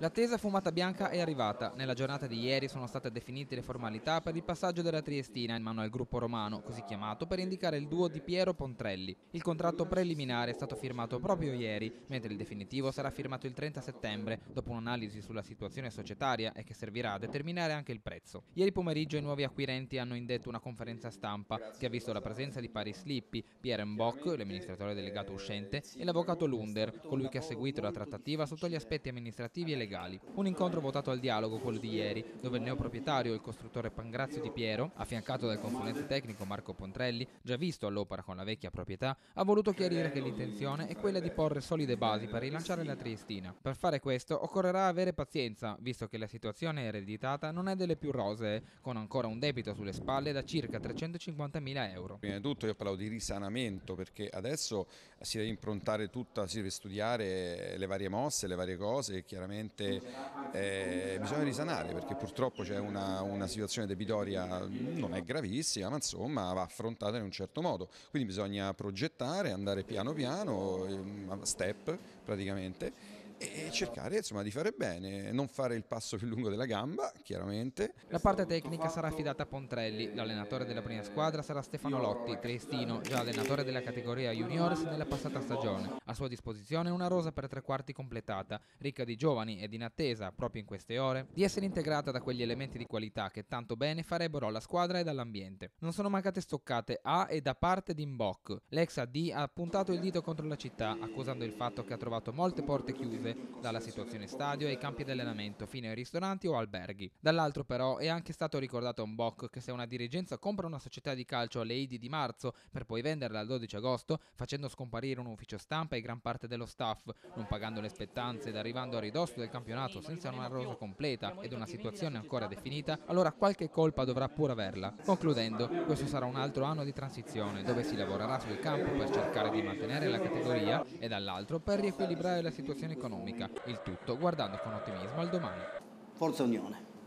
L'attesa fumata bianca è arrivata. Nella giornata di ieri sono state definite le formalità per il passaggio della Triestina in mano al gruppo romano, così chiamato per indicare il duo Di Piero-Pontrelli. Il contratto preliminare è stato firmato proprio ieri, mentre il definitivo sarà firmato il 30 settembre, dopo un'analisi sulla situazione societaria e che servirà a determinare anche il prezzo. Ieri pomeriggio i nuovi acquirenti hanno indetto una conferenza stampa che ha visto la presenza di Paris Slippy, Pierre Mbock, l'amministratore delegato uscente, e l'avvocato Lunder, colui che ha seguito la trattativa sotto gli aspetti amministrativi e legali. Un incontro votato al dialogo, quello di ieri, dove il neoproprietario, il costruttore Pangrazio Di Piero, affiancato dal consulente tecnico Marco Pontrelli, già visto all'opera con la vecchia proprietà, ha voluto chiarire che l'intenzione è quella di porre solide basi per rilanciare la Triestina. Per fare questo occorrerà avere pazienza, visto che la situazione ereditata non è delle più rosee, con ancora un debito sulle spalle da circa 350.000 euro. Prima di tutto io parlo di risanamento, perché adesso si deve improntare tutta, si deve studiare le varie mosse, le varie cose, e chiaramente bisogna risanare, perché purtroppo c'è una situazione debitoria, non è gravissima, ma insomma va affrontata in un certo modo, quindi bisogna progettare, andare piano piano, step praticamente, e cercare insomma di fare bene, non fare il passo più lungo della gamba, chiaramente. La parte tecnica sarà affidata a Pontrelli, l'allenatore della prima squadra sarà Stefano Lotti Crestino, già allenatore della categoria juniors nella passata stagione. A sua disposizione una rosa per tre quarti completata, ricca di giovani ed in attesa, proprio in queste ore, di essere integrata da quegli elementi di qualità che tanto bene farebbero alla squadra ed all'ambiente. Non sono mancate stoccate a e da parte di Mbock. L'ex AD ha puntato il dito contro la città, accusando il fatto che ha trovato molte porte chiuse, dalla situazione stadio ai campi di allenamento fino ai ristoranti o alberghi. Dall'altro però è anche stato ricordato a Mbock che se una dirigenza compra una società di calcio alle Idi di marzo per poi venderla al 12 agosto facendo scomparire un ufficio stampa e gran parte dello staff, non pagando le spettanze ed arrivando a ridosso del campionato senza una rosa completa ed una situazione ancora definita, allora qualche colpa dovrà pur averla. Concludendo, questo sarà un altro anno di transizione dove si lavorerà sul campo per cercare di mantenere la categoria e dall'altro per riequilibrare la situazione economica. Il tutto guardando con ottimismo al domani. Forza Unione.